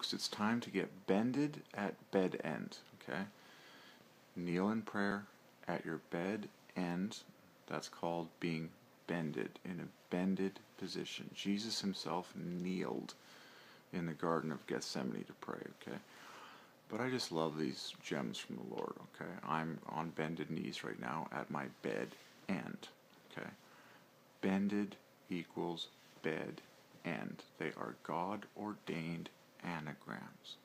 Folks, it's time to get bended at bed end, okay? Kneel in prayer at your bed end. That's called being bended, in a bended position. Jesus himself kneeled in the Garden of Gethsemane to pray, okay? But I just love these gems from the Lord, okay? I'm on bended knees right now at my bed end, okay? Bended equals bed end. They are God-ordained anagrams.